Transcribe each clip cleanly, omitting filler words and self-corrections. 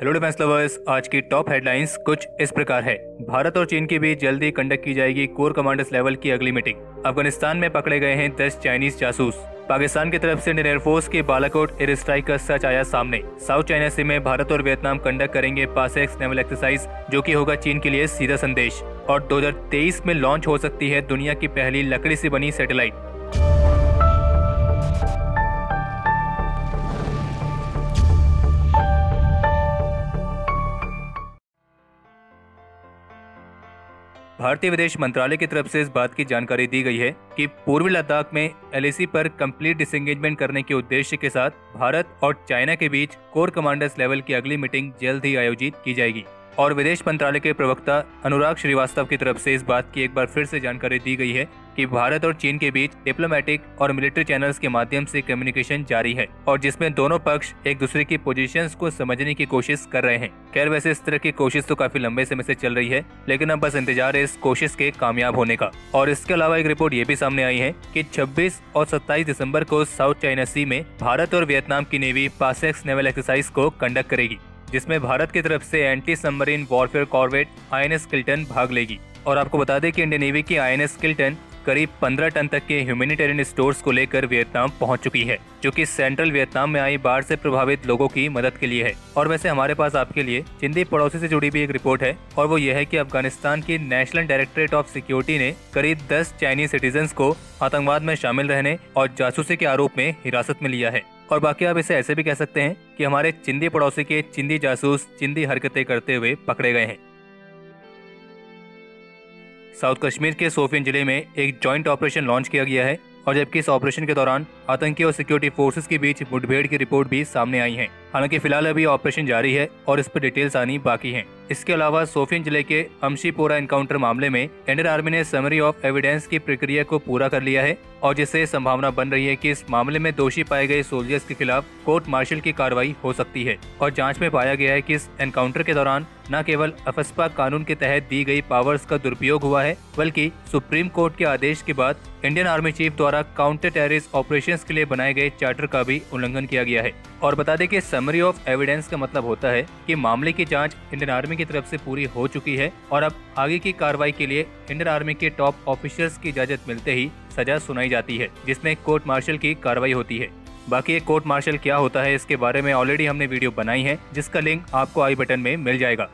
Hello defence lovers, आज की top headlines कुछ इस प्रकार है। भारत और चीन के बीच जल्दी कंडक्ट की जाएगी कोर कमांडर्स लेवल की अगली मीटिंग। अफगानिस्तान में पकड़े गए हैं 10 चाइनीज जासूस। पाकिस्तान की तरफ से इंडियन एयरफोर्स के बालाकोट एयर स्ट्राइक का सच आया सामने। साउथ चाइना सी में भारत और वियतनाम कंडक्ट करेंगे पासेक्स नेवल एक्सरसाइज, जो की होगा चीन के लिए सीधा संदेश। और 2023 में लॉन्च हो सकती है दुनिया की पहली लकड़ी से बनी सैटेलाइट। भारतीय विदेश मंत्रालय की तरफ से इस बात की जानकारी दी गई है कि पूर्वी लद्दाख में LAC पर कंप्लीट डिसएंगेजमेंट करने के उद्देश्य के साथ भारत और चाइना के बीच कोर कमांडर्स लेवल की अगली मीटिंग जल्द ही आयोजित की जाएगी। और विदेश मंत्रालय के प्रवक्ता अनुराग श्रीवास्तव की तरफ से इस बात की एक बार फिर से जानकारी दी गई है कि भारत और चीन के बीच डिप्लोमेटिक और मिलिट्री चैनल्स के माध्यम से कम्युनिकेशन जारी है, और जिसमें दोनों पक्ष एक दूसरे की पोजीशंस को समझने की कोशिश कर रहे हैं। खैर, वैसे इस तरह की कोशिश तो काफी लंबे समय से चल रही है, लेकिन अब बस इंतजार है इस कोशिश के कामयाब होने का। और इसके अलावा एक रिपोर्ट ये भी सामने आई है कि 26 और 27 दिसंबर को साउथ चाइना सी में भारत और वियतनाम की नेवी पासेक्स नेवल एक्सरसाइज को कंडक्ट करेगी, जिसमें भारत की तरफ से anti submarine warfare corvette INS Kiltan भाग लेगी। और आपको बता दें कि इंडियन नेवी की INS किल्टन करीब 15 टन तक के ह्यूमैनिटेरियन स्टोर्स को लेकर वियतनाम पहुंच चुकी है, जो कि सेंट्रल वियतनाम में आई बाढ़ से प्रभावित लोगों की मदद के लिए है। और वैसे हमारे पास आपके लिए चिंदी पड़ोसी से जुड़ी भी एक रिपोर्ट है, और वो ये है कि अफगानिस्तान की नेशनल डायरेक्टरेट ऑफ सिक्योरिटी ने करीब 10 चाइनीज सिटीजन को आतंकवाद में शामिल रहने और जासूसी के आरोप में हिरासत में लिया है। और बाकी आप इसे ऐसे भी कह सकते हैं कि हमारे चिंदी पड़ोसी के चिंदी जासूस चिंदी हरकतें करते हुए पकड़े गए हैं। साउथ कश्मीर के सोफियन जिले में एक जॉइंट ऑपरेशन लॉन्च किया गया है, और जबकि इस ऑपरेशन के दौरान आतंकी और सिक्योरिटी फोर्सेस के बीच मुठभेड़ की रिपोर्ट भी सामने आई है। हालांकि फिलहाल अभी ऑपरेशन जारी है और इस पर डिटेल्स आनी बाकी हैं। इसके अलावा सोफियन जिले के अमशीपोरा एनकाउंटर मामले में इंडियन आर्मी ने समरी ऑफ एविडेंस की प्रक्रिया को पूरा कर लिया है, और जिससे संभावना बन रही है कि इस मामले में दोषी पाए गए सोल्जर्स के खिलाफ कोर्ट मार्शल की कार्रवाई हो सकती है। और जांच में पाया गया है कि इस एनकाउंटर के दौरान न केवल AFSPA कानून के तहत दी गई पावर्स का दुरुपयोग हुआ है, बल्कि सुप्रीम कोर्ट के आदेश के बाद इंडियन आर्मी चीफ द्वारा काउंटर टेररिस्ट ऑपरेशंस के लिए बनाए गए चार्टर का भी उल्लंघन किया गया है। और बता दें कि समरी ऑफ एविडेंस का मतलब होता है कि मामले की जांच इंडियन आर्मी की तरफ से पूरी हो चुकी है, और अब आगे की कार्रवाई के लिए इंडियन आर्मी के टॉप ऑफिसर्स की इजाजत मिलते ही सजा सुनाई जाती है, जिसमें कोर्ट मार्शल की कार्रवाई होती है। बाकी ये कोर्ट मार्शल क्या होता है, इसके बारे में ऑलरेडी हमने वीडियो बनाई है, जिसका लिंक आपको आई बटन में मिल जाएगा।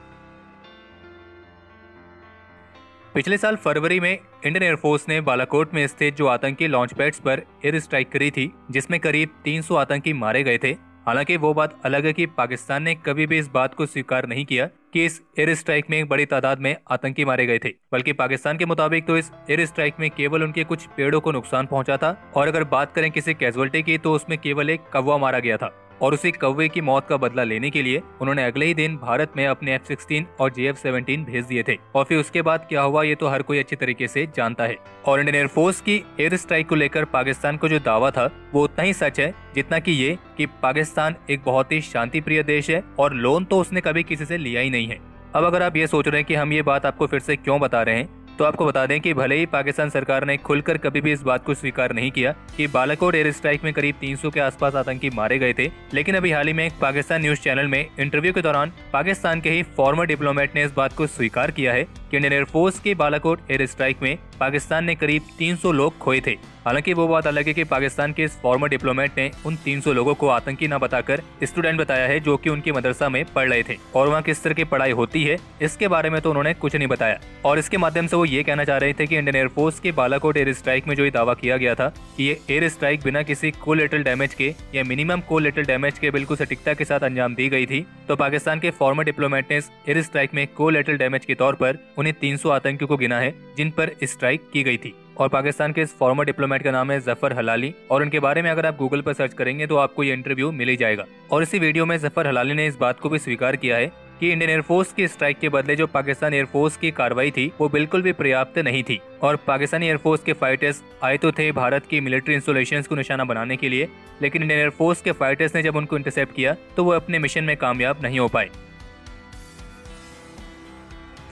पिछले साल फरवरी में इंडियन एयरफोर्स ने बालाकोट में स्थित जो आतंकी लॉन्च पैड्स पर एयर स्ट्राइक करी थी, जिसमें करीब 300 आतंकी मारे गए थे। हालांकि वो बात अलग है कि पाकिस्तान ने कभी भी इस बात को स्वीकार नहीं किया कि इस एयर स्ट्राइक में एक बड़ी तादाद में आतंकी मारे गए थे, बल्कि पाकिस्तान के मुताबिक तो इस एयर स्ट्राइक में केवल उनके कुछ पेड़ों को नुकसान पहुंचा था। और अगर बात करें किसी कैजुअल्टी की, तो उसमें केवल एक कौवा मारा गया था, और उसी कौवे की मौत का बदला लेने के लिए उन्होंने अगले ही दिन भारत में अपने F-16 और JF-17 भेज दिए थे। और फिर उसके बाद क्या हुआ, ये तो हर कोई अच्छी तरीके से जानता है। और इंडियन एयरफोर्स की एयर स्ट्राइक को लेकर पाकिस्तान को जो दावा था वो उतना ही सच है जितना कि ये कि पाकिस्तान एक बहुत ही शांति प्रिय देश है, और लोन तो उसने कभी किसी से लिया ही नहीं है। अब अगर आप ये सोच रहे हैं कि हम ये बात आपको फिर से क्यों बता रहे हैं, तो आपको बता दें कि भले ही पाकिस्तान सरकार ने खुलकर कभी भी इस बात को स्वीकार नहीं किया कि बालाकोट एयर स्ट्राइक में करीब 300 के आसपास आतंकी मारे गए थे, लेकिन अभी हाल ही में एक पाकिस्तान न्यूज चैनल में इंटरव्यू के दौरान पाकिस्तान के ही फॉर्मर डिप्लोमेट ने इस बात को स्वीकार किया है कि इंडियन एयरफोर्स के बालाकोट एयर स्ट्राइक में पाकिस्तान ने करीब 300 लोग खोए थे। हालांकि वो बात अलग है कि पाकिस्तान के इस फॉर्मर डिप्लोमेट ने उन 300 लोगों को आतंकी न बताकर स्टूडेंट बताया है, जो कि उनके मदरसा में पढ़ रहे थे, और वहाँ किस तरह की पढ़ाई होती है इसके बारे में तो उन्होंने कुछ नहीं बताया। और इसके माध्यम से वो ये कहना चाह रहे थे कि इंडियन एयरफोर्स के बालाकोट एयर स्ट्राइक में जो ये दावा किया गया था कि ये एयर स्ट्राइक बिना किसी कोलेटरल डैमेज के या मिनिमम कोलेटरल डैमेज के बिल्कुल सटीकता के साथ अंजाम दी गई थी, तो पाकिस्तान के फॉर्मर डिप्लोमेट ने एयर स्ट्राइक में कोलेटरल डैमेज के तौर पर उन्हें 300 आतंकियों को गिना है जिन पर स्ट्राइक की गई थी। और पाकिस्तान के इस फॉर्मर डिप्लोमेट का नाम है ज़फर हलाली, और उनके बारे में अगर आप गूगल पर सर्च करेंगे तो आपको ये इंटरव्यू मिल ही जाएगा। और इसी वीडियो में ज़फर हलाली ने इस बात को भी स्वीकार किया है कि इंडियन एयरफोर्स की स्ट्राइक के बदले जो पाकिस्तान एयरफोर्स की कार्रवाई थी वो बिल्कुल भी पर्याप्त नहीं थी, और पाकिस्तानी एयरफोर्स के फाइटर्स आए तो थे भारत की मिलिट्री इंस्टॉलेशंस को निशाना बनाने के लिए, लेकिन इंडियन एयरफोर्स के फाइटर्स ने जब उनको इंटरसेप्ट किया तो वो अपने मिशन में कामयाब नहीं हो पाए।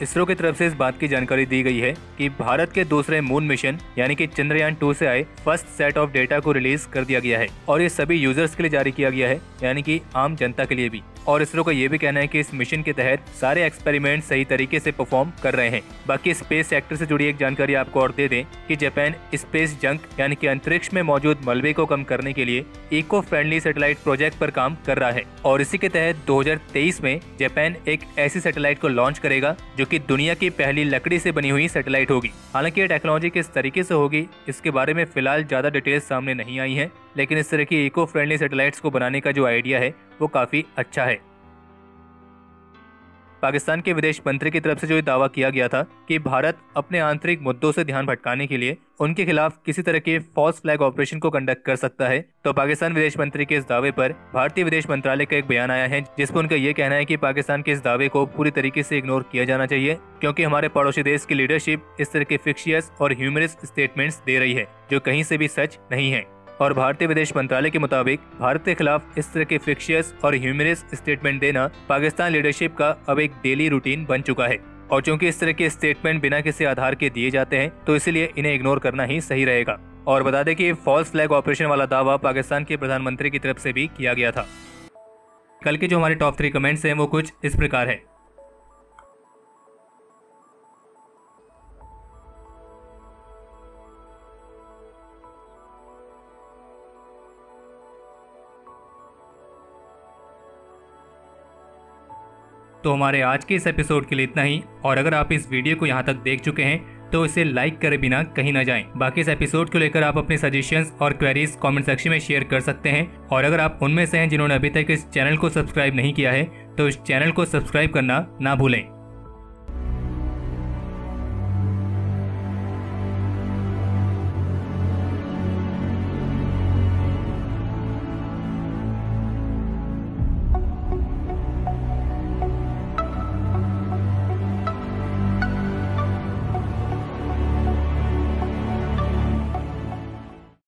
इसरो की तरफ से इस बात की जानकारी दी गई है कि भारत के दूसरे मून मिशन यानी कि चंद्रयान-2 से आए फर्स्ट सेट ऑफ डेटा को रिलीज कर दिया गया है और ये सभी यूजर्स के लिए जारी किया गया है यानी कि आम जनता के लिए भी। और इसरो का ये भी कहना है कि इस मिशन के तहत सारे एक्सपेरिमेंट सही तरीके से परफॉर्म कर रहे हैं। बाकी स्पेस सेक्टर से जुड़ी एक जानकारी आपको और दे दें कि जापान स्पेस जंक यानी कि अंतरिक्ष में मौजूद मलबे को कम करने के लिए इको फ्रेंडली सैटेलाइट प्रोजेक्ट पर काम कर रहा है और इसी के तहत 2023 में जापान एक ऐसी सैटेलाइट को लॉन्च करेगा जो कि दुनिया की पहली लकड़ी से बनी हुई सैटेलाइट होगी। हालांकि ये टेक्नोलॉजी किस तरीके से होगी इसके बारे में फिलहाल ज्यादा डिटेल्स सामने नहीं आई है, लेकिन इस तरह की इको फ्रेंडली सैटेलाइट्स को बनाने का जो आइडिया है वो काफी अच्छा है। पाकिस्तान के विदेश मंत्री की तरफ से जो दावा किया गया था कि भारत अपने आंतरिक मुद्दों से ध्यान भटकाने के लिए उनके खिलाफ किसी तरह के फॉल्स फ्लैग ऑपरेशन को कंडक्ट कर सकता है, तो पाकिस्तान विदेश मंत्री के इस दावे पर भारतीय विदेश मंत्रालय का एक बयान आया है जिसमें उनका ये कहना है कि पाकिस्तान के इस दावे को पूरी तरीके से इग्नोर किया जाना चाहिए क्योंकि हमारे पड़ोसी देश की लीडरशिप इस तरह के फिक्शियस और ह्यूमरस स्टेटमेंट्स दे रही है जो कहीं से भी सच नहीं है। और भारतीय विदेश मंत्रालय के मुताबिक भारत के खिलाफ इस तरह के फिक्शियस और ह्यूमरस स्टेटमेंट देना पाकिस्तान लीडरशिप का अब एक डेली रूटीन बन चुका है और चूंकि इस तरह के स्टेटमेंट बिना किसी आधार के दिए जाते हैं तो इसलिए इन्हें इग्नोर करना ही सही रहेगा। और बता दें कि फॉल्स फ्लैग ऑपरेशन वाला दावा पाकिस्तान के प्रधानमंत्री की तरफ से भी किया गया था। कल के जो हमारे टॉप 3 कमेंट्स हैं वो कुछ इस प्रकार है। तो हमारे आज के इस एपिसोड के लिए इतना ही, और अगर आप इस वीडियो को यहाँ तक देख चुके हैं तो इसे लाइक करे बिना कहीं ना जाएं। बाकी इस एपिसोड को लेकर आप अपने सजेशंस और क्वेरीज कमेंट सेक्शन में शेयर कर सकते हैं, और अगर आप उनमें से हैं जिन्होंने अभी तक इस चैनल को सब्सक्राइब नहीं किया है तो इस चैनल को सब्सक्राइब करना ना भूलें।